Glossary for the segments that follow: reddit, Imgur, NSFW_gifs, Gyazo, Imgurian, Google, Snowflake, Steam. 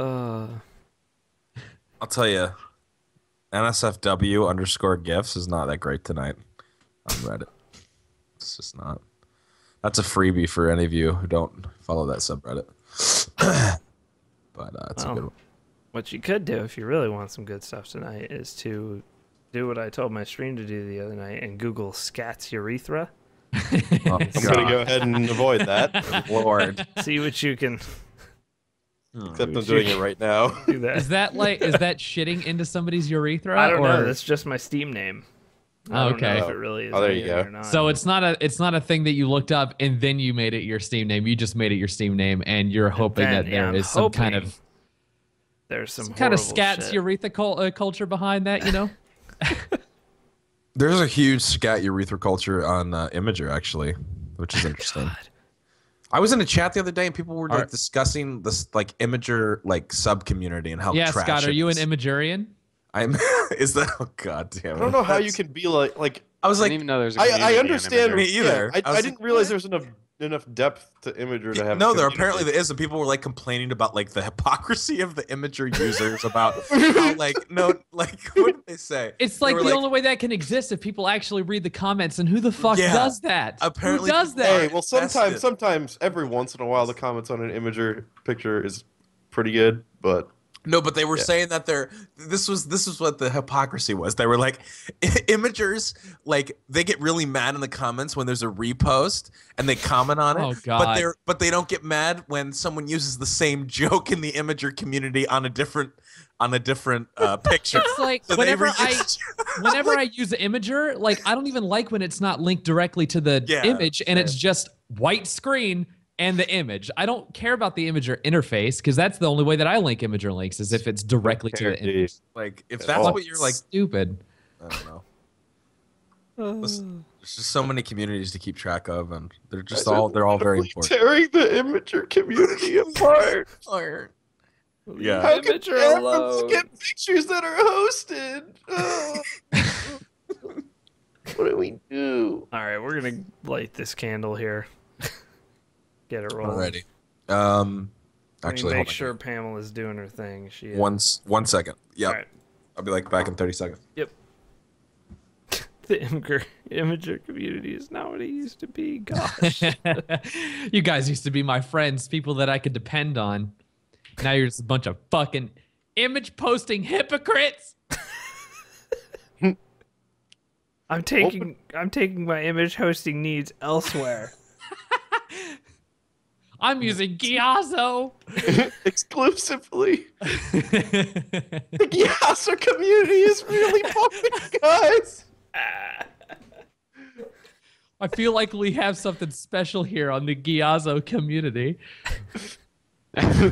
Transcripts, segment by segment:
I'll tell you, NSFW_gifs is not that great tonight on Reddit. It's just not. That's a freebie for any of you who don't follow that subreddit. But it's a good one. What you could do if you really want some good stuff tonight is to do what I told my stream to do the other night and Google Scat's urethra. Oh, I'm gonna go ahead and avoid that. Lord, see what you can. Except I'm doing it right now. Is that like shitting into somebody's urethra? I don't know. That's just my Steam name. I don't know if it really is. Oh, there you go. Or not. So it's not a thing that you looked up and then you made it your Steam name. You just made it your Steam name, and you're hoping that there is some kind of scat's urethra culture behind that, you know. There's a huge scat urethra culture on Imgur, actually, which is interesting. God. I was in a chat the other day and people were like discussing this like Imgur like sub community and how trash. Yeah, Scott, are you an Imgurian? Is that? Oh god damn it! I don't know how you can be like I was like, I understand me either. Yeah, I didn't realize there was enough depth to Imgur to have. No, there apparently there is, and people were like complaining about like the hypocrisy of the Imgur users about how, like what did they say? It's like the only way that can exist if people actually read the comments, and who the fuck does that? Apparently, who does that? Hey, well, sometimes every once in a while the comments on an Imgur picture is pretty good, but. No, but they were saying that this was what the hypocrisy was. They were like, Imgurs, like they get really mad in the comments when there's a repost and they comment on it. Oh god! But they don't get mad when someone uses the same joke in the Imgur community on a different picture. It's like so whenever I use Imgur, like I don't even like when it's not linked directly to the image and it's just white screen. And the image. I don't care about the Imgur interface because that's the only way that I link Imgur links is if it's directly to the image. Like if that's what you're like stupid. I don't know. There's just so many communities to keep track of, and they're just all very important. Tearing the Imgur community apart. Yeah. How can everyone get pictures that are hosted? Oh. What do we do? All right, we're gonna light this candle here. Get it rolling. Alrighty. Actually, make sure Pamela's doing her thing. She is. One second. Yeah. Right. I'll be like back in 30 seconds. Yep. The Imgur community is not what it used to be. Gosh. You guys used to be my friends, people that I could depend on. Now you're just a bunch of fucking image posting hypocrites. I'm taking my image hosting needs elsewhere. I'm using Gyazo exclusively. The Gyazo community is really pumping, guys. I feel like we have something special here on the Gyazo community. And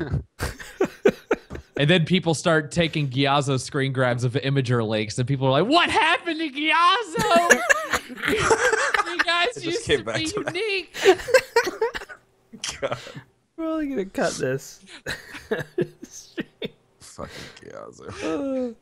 then people start taking Gyazo screen grabs of Imgur links, and people are like, "What happened to Gyazo? You guys used to be unique." God. We're only gonna cut this. Fucking Gyazo.